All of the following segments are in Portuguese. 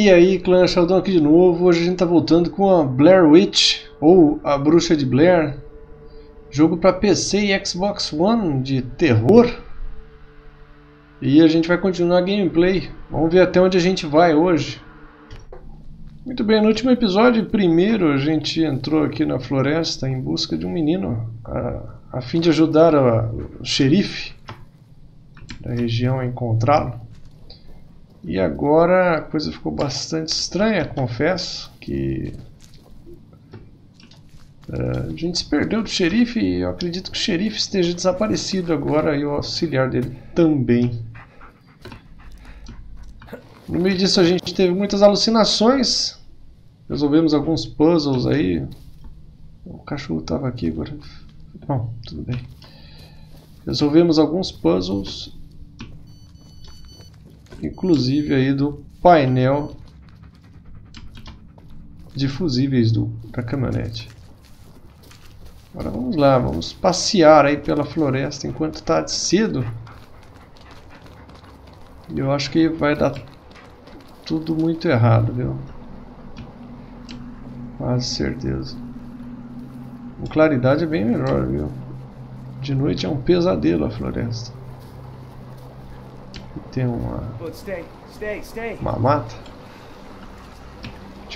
E aí, Clã Chaldão aqui de novo. Hoje a gente tá voltando com a Blair Witch, ou a Bruxa de Blair. Jogo para PC e Xbox One de terror. E a gente vai continuar a gameplay. Vamos ver até onde a gente vai hoje. Muito bem, no último episódio, primeiro, a gente entrou aqui na floresta em busca de um menino, a fim de ajudar o xerife da região a encontrá-lo. E agora a coisa ficou bastante estranha, confesso, que a gente se perdeu do xerife e eu acredito que o xerife esteja desaparecido agora e o auxiliar dele também. No meio disso a gente teve muitas alucinações, resolvemos alguns puzzles aí. O cachorro estava aqui agora. Bom, tudo bem. Resolvemos alguns puzzles, inclusive aí do painel de fusíveis da caminhonete. Agora vamos lá, vamos passear aí pela floresta enquanto está de cedo. E eu acho que vai dar tudo muito errado, viu? Quase certeza. Com claridade é bem melhor, viu? De noite é um pesadelo a floresta. Tem uma mata.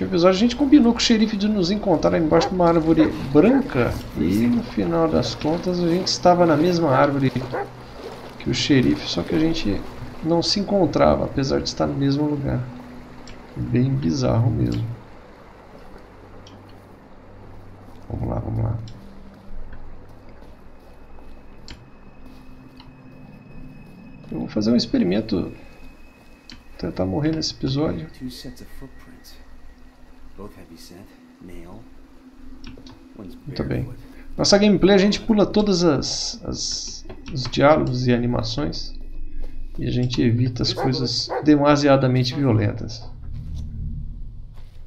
No episódio a gente combinou com o xerife de nos encontrar embaixo de uma árvore branca e no final das contas a gente estava na mesma árvore que o xerife, só que a gente não se encontrava, apesar de estar no mesmo lugar. Bem bizarro mesmo. Vamos lá, vamos lá. Eu vou fazer um experimento, tentar morrer nesse episódio. Muito bem. Nossa gameplay a gente pula todas os diálogos e animações e a gente evita as coisas demasiadamente violentas.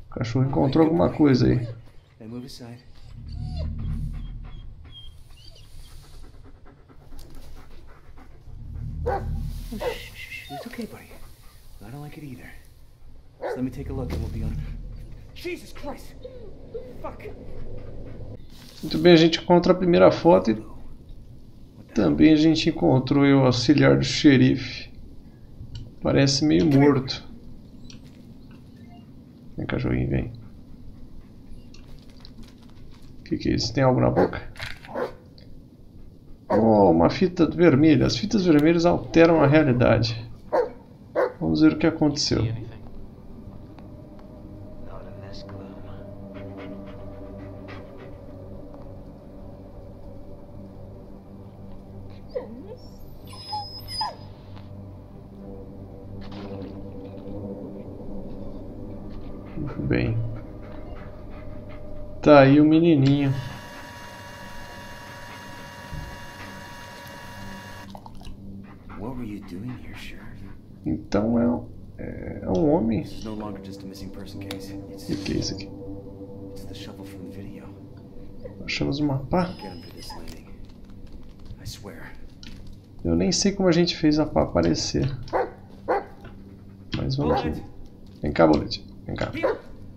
O cachorro encontrou alguma coisa aí. It's okay, buddy. I don't like it either. Just let me take a look and we'll be on. Jesus Christ! Fuck! Muito bem, a gente encontra a primeira foto e também a gente encontrou o auxiliar do xerife. Parece meio morto. Vem, cachorrinho, vem. O que é isso? Tem algo na boca? Oh, uma fita vermelha. As fitas vermelhas alteram a realidade. Vamos ver o que aconteceu. Muito bem. Tá aí o menininho. Então é um homem. E o que é isso aqui? Achamos uma pá. Eu nem sei como a gente fez a pá aparecer. Mas vamos ver. Vem cá, Bullet. Vem cá.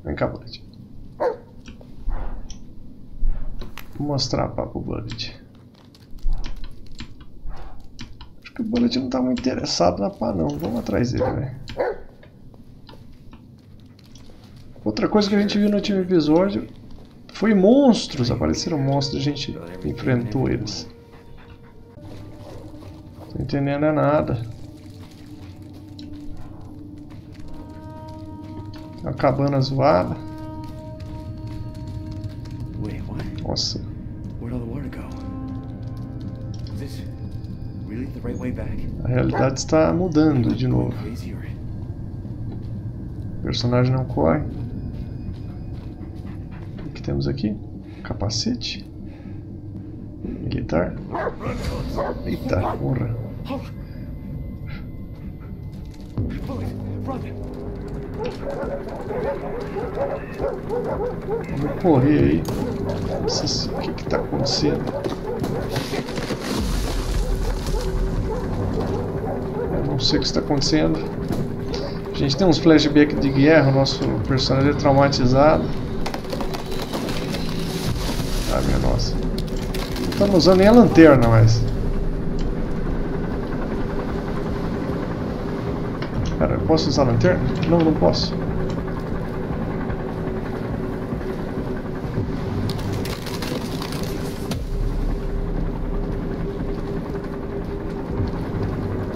Vem cá, Bullet. Vou mostrar a pá pro Bullet. O Bullet não está muito interessado na pá não, vamos atrás dele, velho. Outra coisa que a gente viu no último episódio foi monstros, apareceram monstros, a gente enfrentou eles. Não tô entendendo é nada. A cabana zoada. Nossa. A realidade está mudando de novo. O personagem não corre. O que temos aqui? Capacete. Militar. Eita, porra. Vamos correr aí. Nossa, o que está acontecendo? Não sei o que está acontecendo. A gente tem uns flashback de guerra, o nosso personagem é traumatizado. Ah, minha nossa. Não estamos usando nem a lanterna mais. Cara, eu posso usar a lanterna? Não, não posso.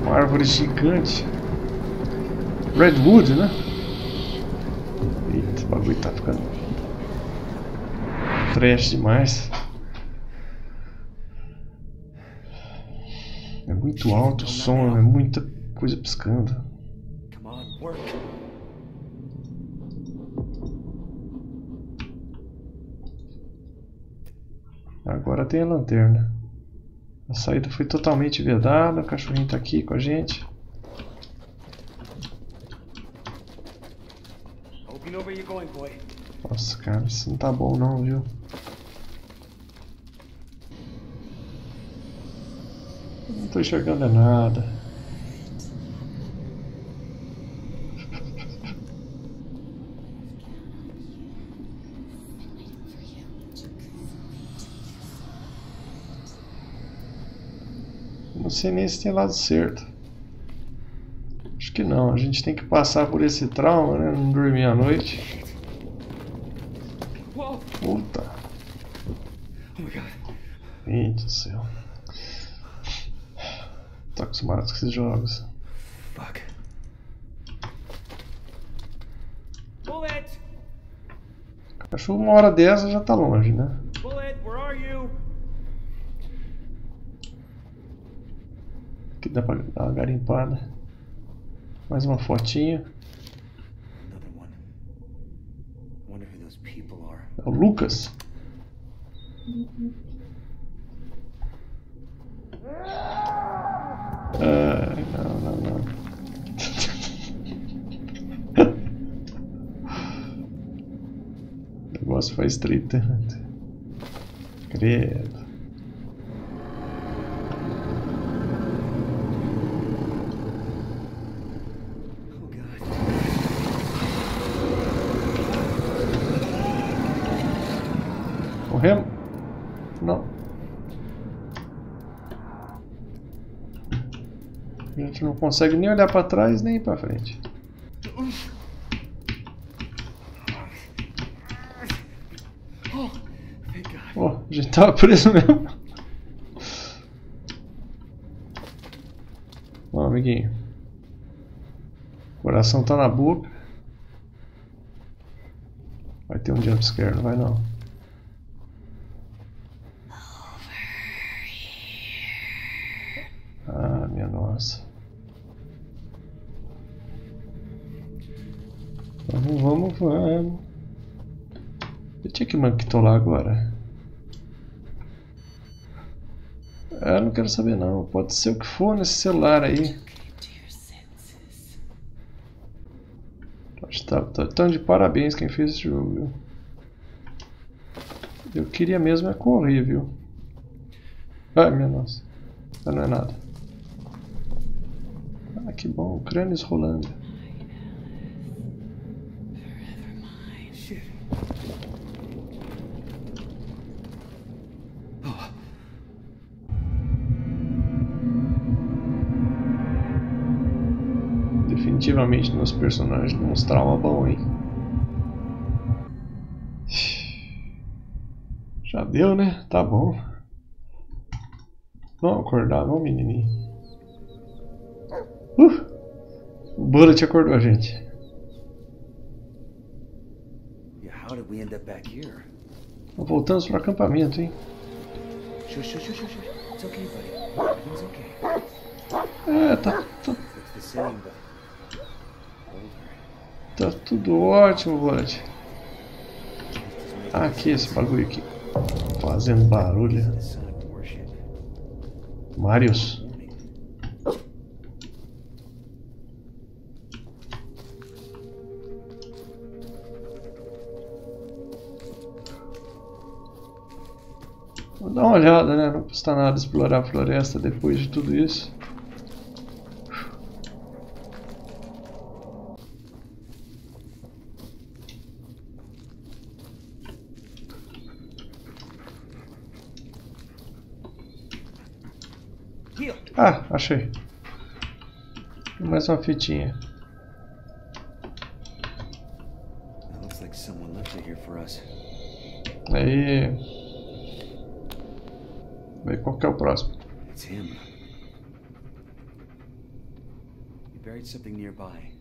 Uma árvore gigante. Redwood, né? Eita, o bagulho tá ficando trash demais. É muito alto o som, é muita coisa piscando. Agora tem a lanterna. A saída foi totalmente vedada, o cachorrinho tá aqui com a gente. Nossa, cara, isso não tá bom não, viu? Não tô enxergando nada. Não sei nem se tem lado certo. Acho que não, a gente tem que passar por esse trauma, né? Não dormir à noite. Puta. Gente do céu. Tô acostumado com esses jogos. Fuck. Bullet. Cachorro uma hora dessa já tá longe, né? Bullet, where are you? Aqui dá pra dar uma garimpada. Mais uma fotinha. É o Lucas. Ah, não, não, não. O negócio faz treta. Credo. Morremos? Não. A gente não consegue nem olhar para trás nem ir para frente. Oh, a gente tava preso mesmo. Ó, amiguinho. O coração tá na boca. Vai ter um jumpscare, não vai não. Ah, minha nossa. Vamos, vamos, vamos. Eu tinha que manquitolar agora. Ah, não quero saber não. Pode ser o que for nesse celular aí. Tá de parabéns quem fez esse jogo, viu? Eu queria mesmo é correr, viu? Ah, minha nossa. Ah, não é nada. Ah, que bom, crânios rolando. Definitivamente nosso personagem mostrou uma boa, hein? Já deu, né? Tá bom. Vamos acordar, vamos, menininho. O Bullet acordou a gente. Voltamos para o acampamento, hein? É, tá tudo ótimo, Bullet. Ah, aqui, esse bagulho aqui. Fazendo barulho. Marius. Dá uma olhada, né? Não custa nada explorar a floresta depois de tudo isso. Ah, achei. Mais uma fitinha. Aí. Vê qual que é o próximo. Buried something nearby.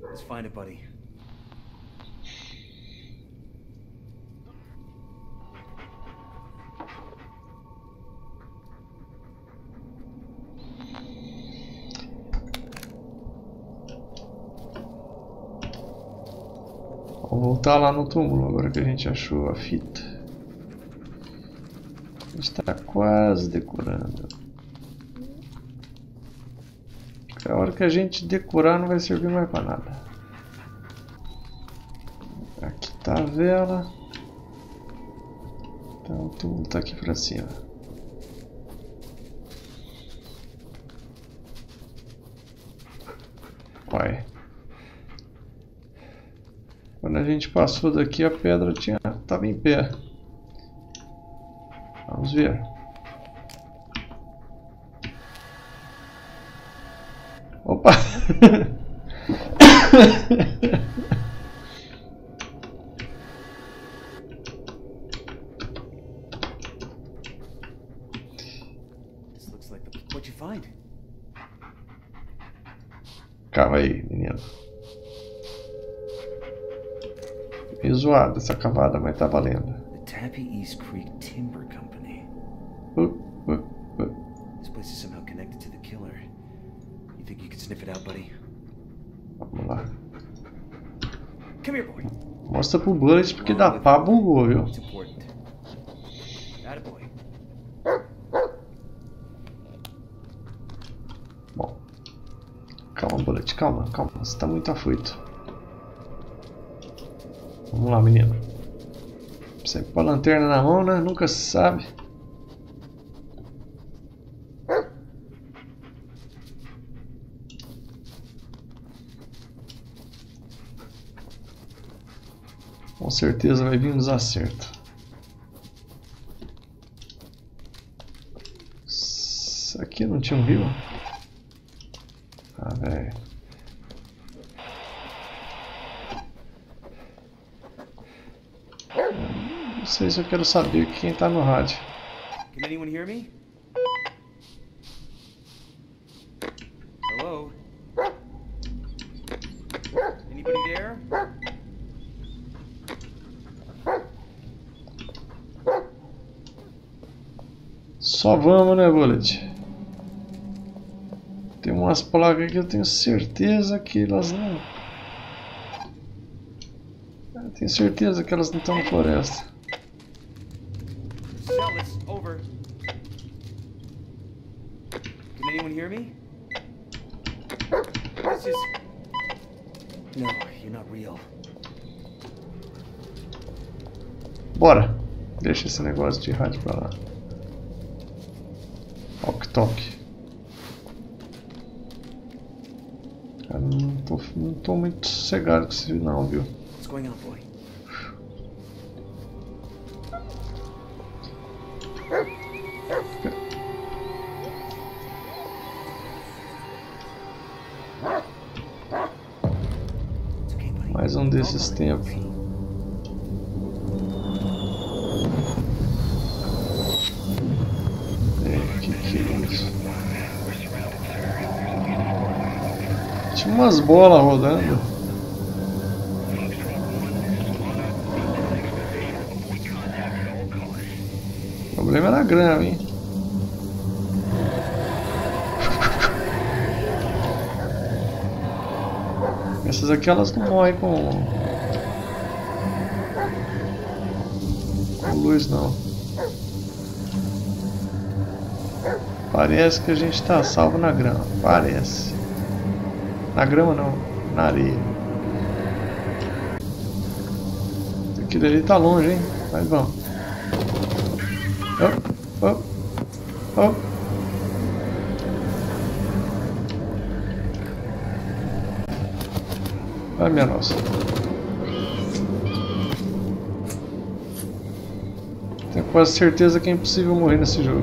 Let's find it, buddy. Vou voltar lá no túmulo agora que a gente achou a fita. A gente tá quase decorando. A hora que a gente decorar não vai servir mais para nada. Aqui tá a vela. Então tudo tá aqui para cima. Uai. Quando a gente passou daqui a pedra tava em pé. Vamos ver. Opa! Calma aí, menino. Meio zoado essa cavada, mas tá valendo. This place is somehow connected to the killer. Think you can sniff it out, buddy? Vamos lá. Come here, boy. Mostra pro Bullet porque dá pá bugou, viu? Bom. Calma, Bullet, calma, calma. Você tá muito afoito. Vamos lá, menino. Sempre com a lanterna na mão, né? Nunca se sabe. Com certeza vai vir nos acertos. Isso aqui não tinha um rio? Ah, velho. Não sei se eu quero saber quem tá no rádio. Can anyone hear me? Hello? Anybody there? Só vamos, né, Bullet? Tem umas placas que eu tenho certeza que elas não... Eu tenho certeza que elas não estão na floresta. Bora! Deixa esse negócio de rádio pra lá. Toque. Cara, não tô muito sossegado com esse não, viu? Mais um desses tempos. Tinha umas bolas rodando. O problema era a grama, hein? Essas aqui elas não morrem com luz não. Parece que a gente está salvo na grama, parece. Na grama não, na areia. Aquilo ali tá longe, hein? Mas vamos. Oh, oh, oh. Ai minha nossa. Tenho quase certeza que é impossível morrer nesse jogo.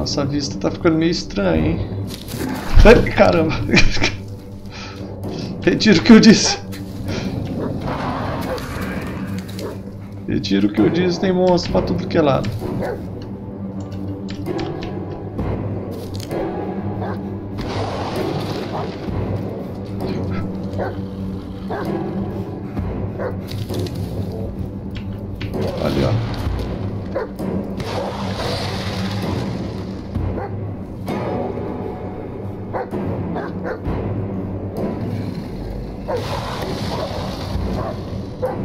Nossa, a vista tá ficando meio estranha, hein? Ai, caramba! Retiro o que eu disse! Retiro o que eu disse, tem monstro pra tudo que é lado. Ali, ó.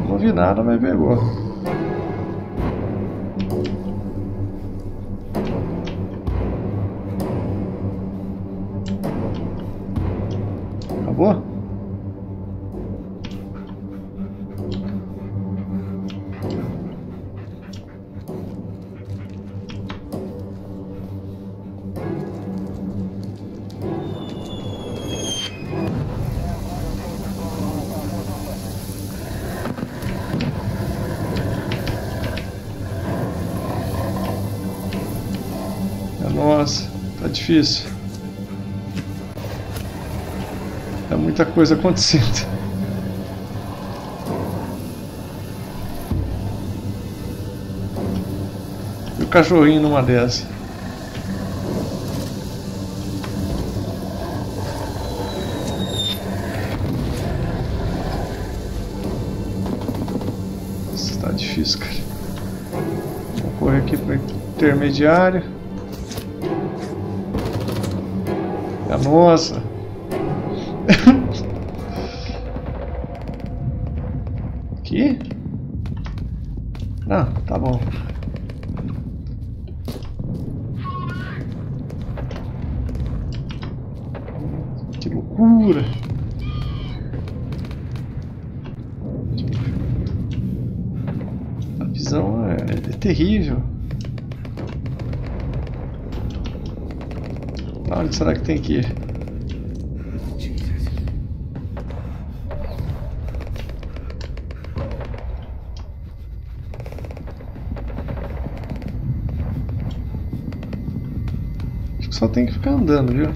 Não vi nada, mas pegou. Acabou? Nossa, tá difícil. É muita coisa acontecendo. E o cachorrinho numa dessa. Nossa, tá difícil, cara. Vou correr aqui para intermediário. Nossa! Aqui? Não, tá bom. Que loucura! A visão é terrível. Onde será que tem que ir? Acho que só tem que ficar andando, viu?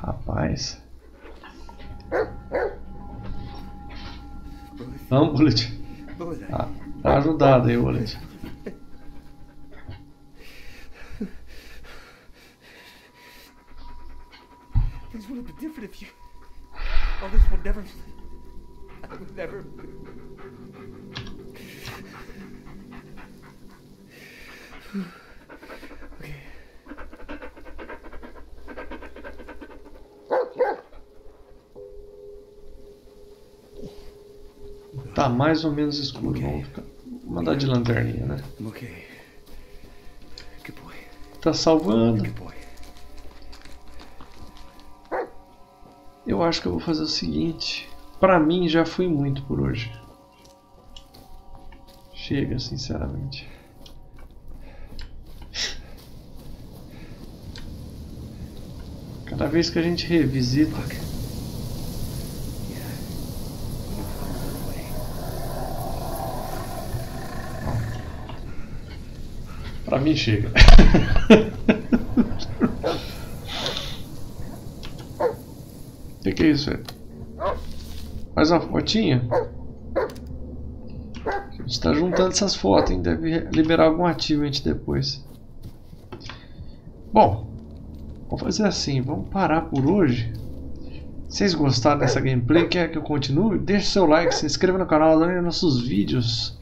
Rapaz. Vamos, Bullet. Ah, tá ajudado aí, Bullet. Things would have been different if you... All this would never... I would never... Tá mais ou menos escuro, vamos mandar de lanterninha, né? Tá salvando. Eu acho que eu vou fazer o seguinte. Pra mim já foi muito por hoje. Chega, sinceramente. Cada vez que a gente revisita... Pra mim chega. Que é isso, velho? Mais uma fotinha? A gente tá juntando essas fotos, hein? Deve liberar algum ativo a gente depois. Bom, vamos fazer assim, vamos parar por hoje. Se vocês gostaram dessa gameplay, quer que eu continue? Deixe seu like, se inscreva no canal, olhem nossos vídeos.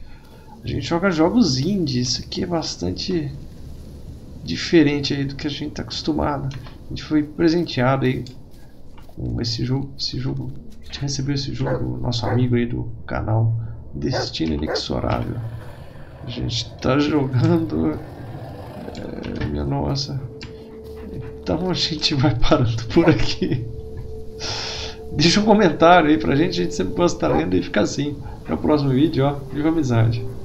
A gente joga jogos indie, isso aqui é bastante diferente aí do que a gente está acostumado. A gente foi presenteado aí com esse jogo, a gente recebeu esse jogo do nosso amigo aí do canal Destino Inexorável. A gente está jogando, minha nossa. Então a gente vai parando por aqui. Deixa um comentário aí pra gente sempre gosta de estar lendo e fica assim. Até o próximo vídeo, ó, viva a amizade.